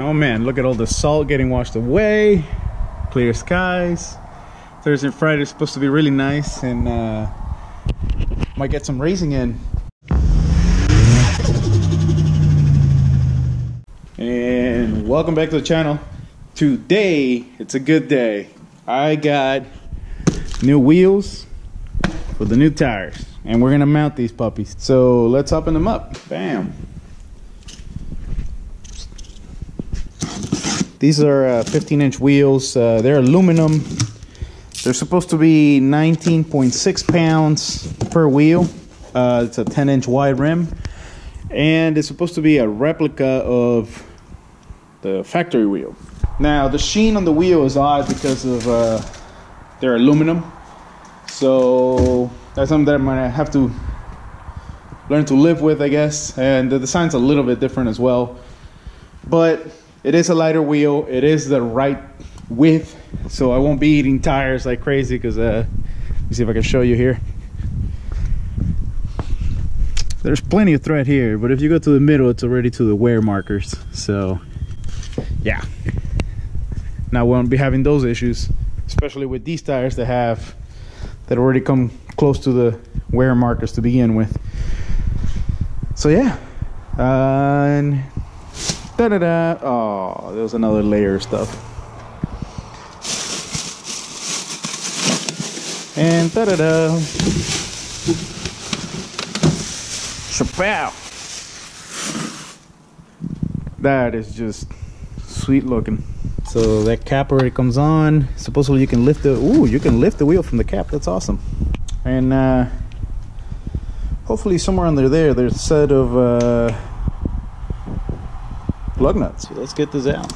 Oh man, look at all the salt getting washed away. Clear skies. Thursday and Friday is supposed to be really nice, and might get some racing in. And welcome back to the channel. Today, it's a good day. I got new wheels with the new tires, and we're gonna mount these puppies. So let's open them up. Bam. These are 15-inch wheels. They're aluminum. They're supposed to be 19.6 pounds per wheel. It's a 10-inch wide rim. And it's supposed to be a replica of the factory wheel. Now, the sheen on the wheel is odd because of their aluminum. So that's something that I'm gonna have to learn to live with, I guess. And the design's a little bit different as well. But it is a lighter wheel, it is the right width, so I won't be eating tires like crazy, because let me see if I can show you here. There's plenty of thread here, but if you go to the middle, it's already to the wear markers. So yeah, now we won't be having those issues, especially with these tires that already come close to the wear markers to begin with. So yeah, and da-da-da. Oh, there was another layer of stuff. And da-da-da. Shapow. That is just sweet looking. So that cap already comes on. Supposedly you can lift the, ooh, you can lift the wheel from the cap. That's awesome. And hopefully somewhere under there, there's a set of plug nuts. So let's get this out.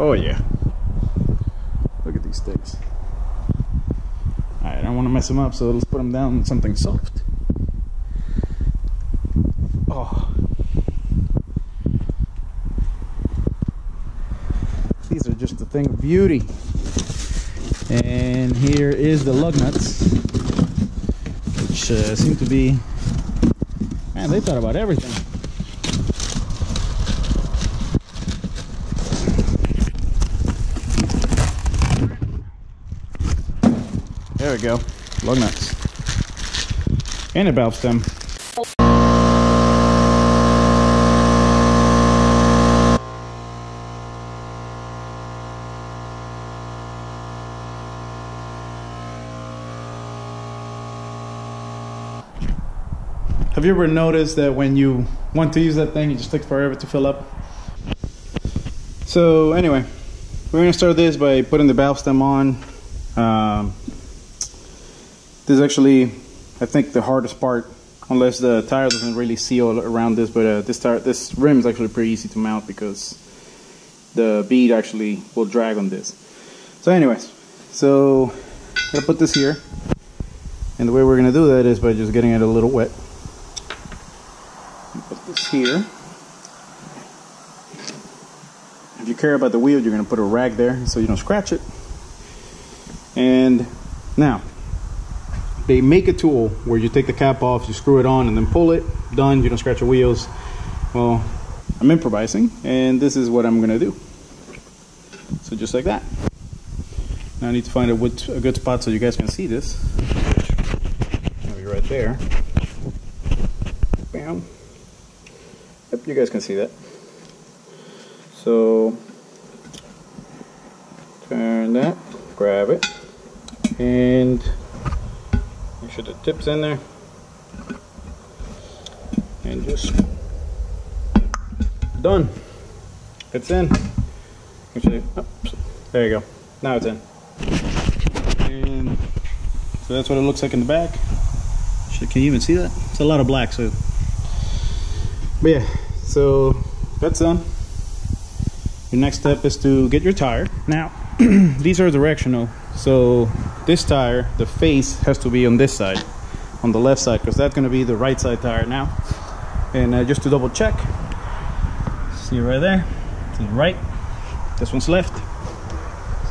Oh yeah, look at these things. Alright, I don't want to mess them up, so let's put them down in something soft. Oh, these are just a thing of beauty. And here is the lug nuts, which seem to be, man, they thought about everything. There we go. Lug nuts. And a valve stem. Have you ever noticed that when you want to use that thing, it just takes forever to fill up? So anyway, we're gonna start this by putting the valve stem on. This is actually, I think, the hardest part, unless the tire doesn't really seal around this. But this rim is actually pretty easy to mount because the bead actually will drag on this. So anyways, so I'm gonna put this here, and the way we're gonna do that is by just getting it a little wet. Put this here. If you care about the wheel, you're going to put a rag there so you don't scratch it. And now, they make a tool where you take the cap off, you screw it on, and then pull it. Done, you don't scratch your wheels. Well, I'm improvising, and this is what I'm going to do. So just like that. Now I need to find a good spot so you guys can see this. Maybe right there. Bam. Yep, you guys can see that. So turn that, grab it, and make sure the tip's in there, and just done. It's in. Actually, oops, there you go. Now it's in. And so that's what it looks like in the back. Can you even see that? It's a lot of black, so. But yeah, so that's done. Your next step is to get your tire. Now, these are directional, so this tire, the face has to be on this side, on the left side, because that's going to be the right side tire now. And just to double check, see right there, to the right, this one's left.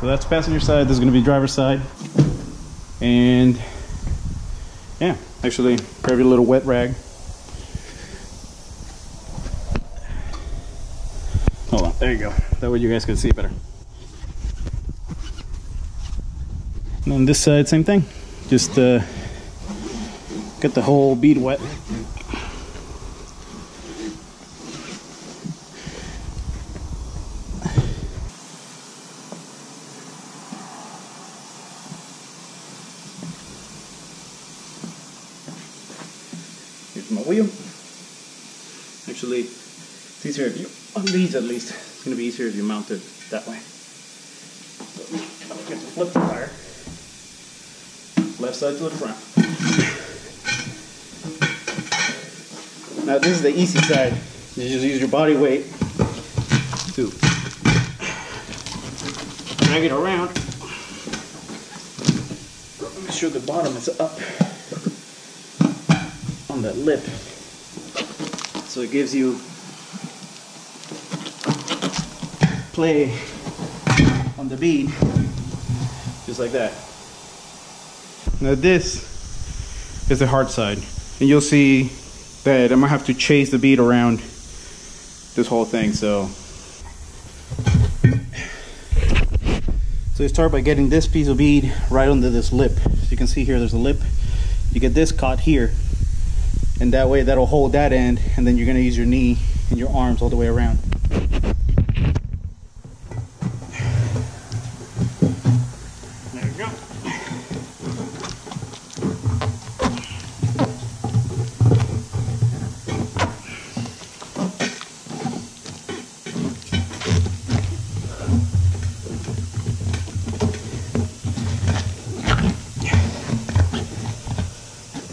So that's passenger side, this is going to be driver's side. And yeah, actually grab your little wet rag. There you go. That way you guys can see better. And on this side, same thing. Just get the whole bead wet. Here's my wheel. Actually, it's easier if you, on these at least, it's going to be easier if you mount it that way. So I'm going to flip the tire. Left side to the front. Now this is the easy side. You just use your body weight to drag it around. Make sure the bottom is up on that lip. So it gives you play on the bead, just like that. Now this is the hard side, and you'll see that I'm gonna have to chase the bead around this whole thing. So you start by getting this piece of bead right under this lip. So you can see here, there's a lip. You get this caught here, and that way that'll hold that end, and then you're gonna use your knee and your arms all the way around. There you go.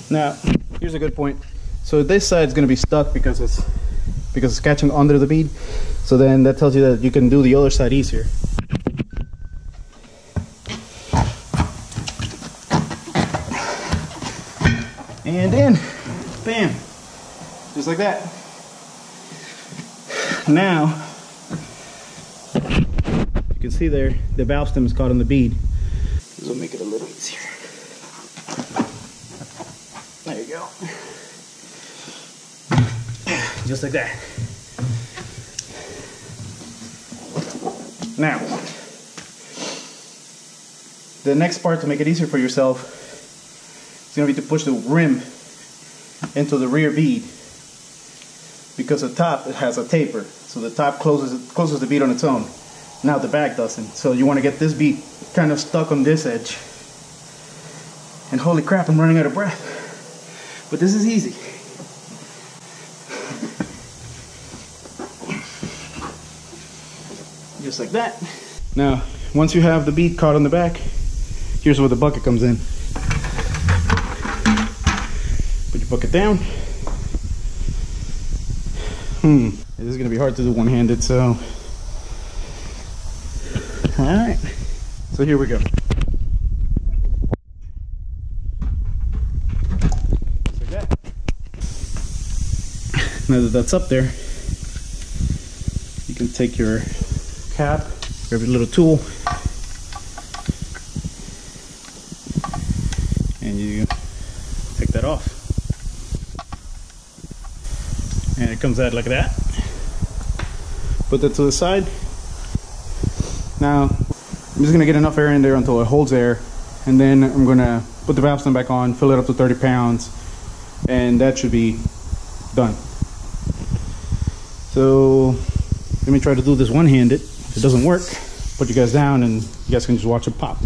Now, here's a good point. So this side is going to be stuck because it's catching under the bead. So then that tells you that you can do the other side easier. And then, bam, just like that. Now, you can see there, the valve stem is caught on the bead. This will make it a little easier. There you go. Just like that. Now, the next part to make it easier for yourself is going to be to push the rim into the rear bead, because the top, it has a taper, so the top closes the bead on its own. Now the back doesn't, so you want to get this bead kind of stuck on this edge. And holy crap, I'm running out of breath. But this is easy. Just like that. Now, once you have the bead caught on the back, here's where the bucket comes in. Put your bucket down. This is gonna be hard to do one-handed, so. All right, so here we go. Now that that's up there, you can take your cap, grab your little tool, and you take that off. And it comes out like that. Put that to the side. Now, I'm just gonna get enough air in there until it holds air, and then I'm gonna put the valve stem back on, fill it up to 30 pounds, and that should be done. So let me try to do this one-handed. If it doesn't work, put you guys down and you guys can just watch it pop.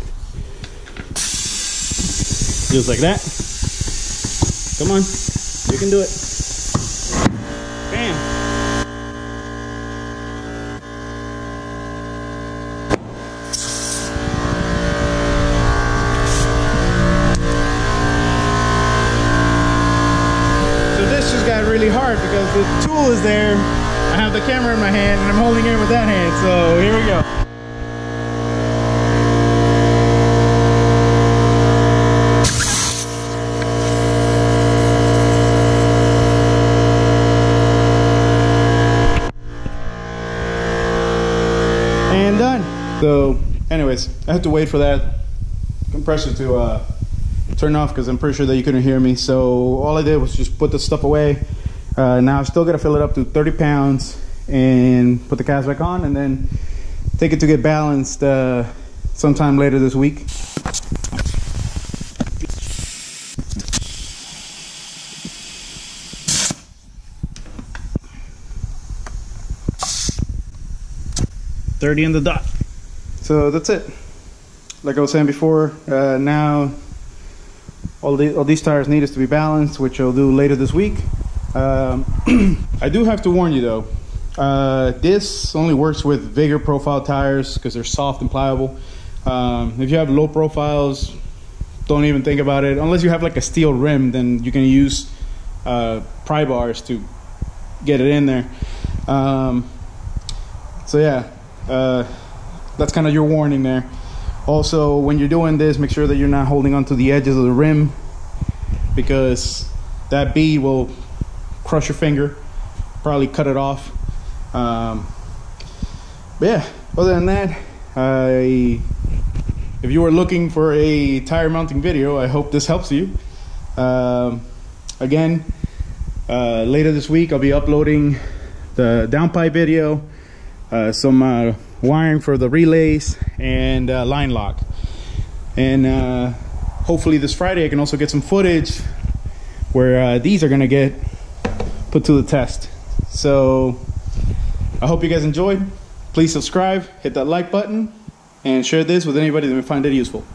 Just like that. Come on, you can do it. Bam! So this just got really hard because the tool is there. I have the camera in my hand and I'm holding it with that hand, so here we go. And done. So anyways, I had to wait for that compressor to turn off because I'm pretty sure that you couldn't hear me. So all I did was just put the stuff away. Now I've still got to fill it up to 30 pounds and put the cast back on and then take it to get balanced sometime later this week. $30 in the dot. So that's it. Like I was saying before, now all these tires need is to be balanced, which I'll do later this week. I do have to warn you though, this only works with Vigor profile tires because they're soft and pliable. If you have low profiles, don't even think about it. Unless you have like a steel rim, then you can use pry bars to get it in there. So yeah, that's kind of your warning there. Also, when you're doing this, make sure that you're not holding onto the edges of the rim, because that bead will crush your finger, probably cut it off. But yeah, other than that, if you were looking for a tire mounting video, I hope this helps you. Again, later this week, I'll be uploading the downpipe video, some wiring for the relays, and line lock. And hopefully this Friday I can also get some footage where these are gonna get put to the test. So I hope you guys enjoyed. Please subscribe, hit that like button, and share this with anybody that may find it useful.